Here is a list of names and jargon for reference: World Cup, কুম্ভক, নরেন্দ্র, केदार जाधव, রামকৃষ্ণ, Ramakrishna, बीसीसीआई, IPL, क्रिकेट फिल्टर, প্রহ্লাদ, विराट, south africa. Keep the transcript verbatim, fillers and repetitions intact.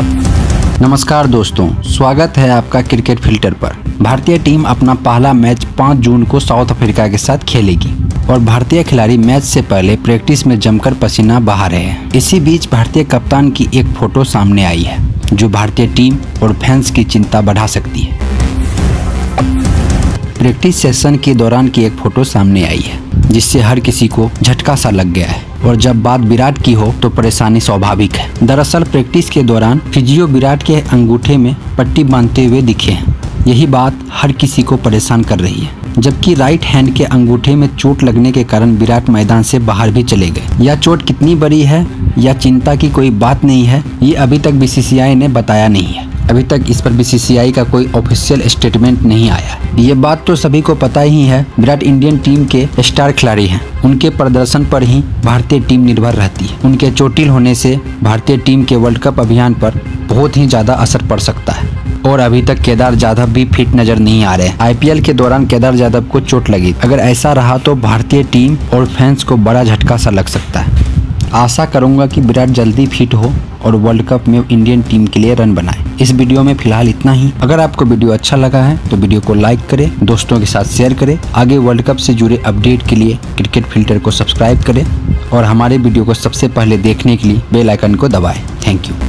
नमस्कार दोस्तों, स्वागत है आपका क्रिकेट फिल्टर पर। भारतीय टीम अपना पहला मैच पाँच जून को साउथ अफ्रीका के साथ खेलेगी और भारतीय खिलाड़ी मैच से पहले प्रैक्टिस में जमकर पसीना बहा रहे हैं। इसी बीच भारतीय कप्तान की एक फोटो सामने आई है जो भारतीय टीम और फैंस की चिंता बढ़ा सकती है। प्रैक्टिस सेशन के दौरान की एक फोटो सामने आई है जिससे हर किसी को झटका सा लग गया है, और जब बात विराट की हो तो परेशानी स्वाभाविक है। दरअसल प्रैक्टिस के दौरान फिजियो विराट के अंगूठे में पट्टी बांधते हुए दिखे हैं। यही बात हर किसी को परेशान कर रही है, जबकि राइट हैंड के अंगूठे में चोट लगने के कारण विराट मैदान से बाहर भी चले गए। यह चोट कितनी बड़ी है या चिंता की कोई बात नहीं है, ये अभी तक बीसीसीआई ने बताया नहीं है। अभी तक इस पर बीसीसीआई का कोई ऑफिशियल स्टेटमेंट नहीं आया। ये बात तो सभी को पता ही है, विराट इंडियन टीम के स्टार खिलाड़ी हैं। उनके प्रदर्शन पर ही भारतीय टीम निर्भर रहती है। उनके चोटिल होने से भारतीय टीम के वर्ल्ड कप अभियान पर बहुत ही ज्यादा असर पड़ सकता है। और अभी तक केदार जाधव भी फिट नजर नहीं आ रहे। आई पी एल के दौरान केदार जाधव को चोट लगी। अगर ऐसा रहा तो भारतीय टीम और फैंस को बड़ा झटका सा लग सकता है। आशा करूंगा कि विराट जल्दी फिट हो और वर्ल्ड कप में इंडियन टीम के लिए रन बनाए। इस वीडियो में फिलहाल इतना ही। अगर आपको वीडियो अच्छा लगा है तो वीडियो को लाइक करें, दोस्तों के साथ शेयर करें। आगे वर्ल्ड कप से जुड़े अपडेट के लिए क्रिकेट फिल्टर को सब्सक्राइब करें और हमारे वीडियो को सबसे पहले देखने के लिए बेल आइकन को दबाएं। Thank you.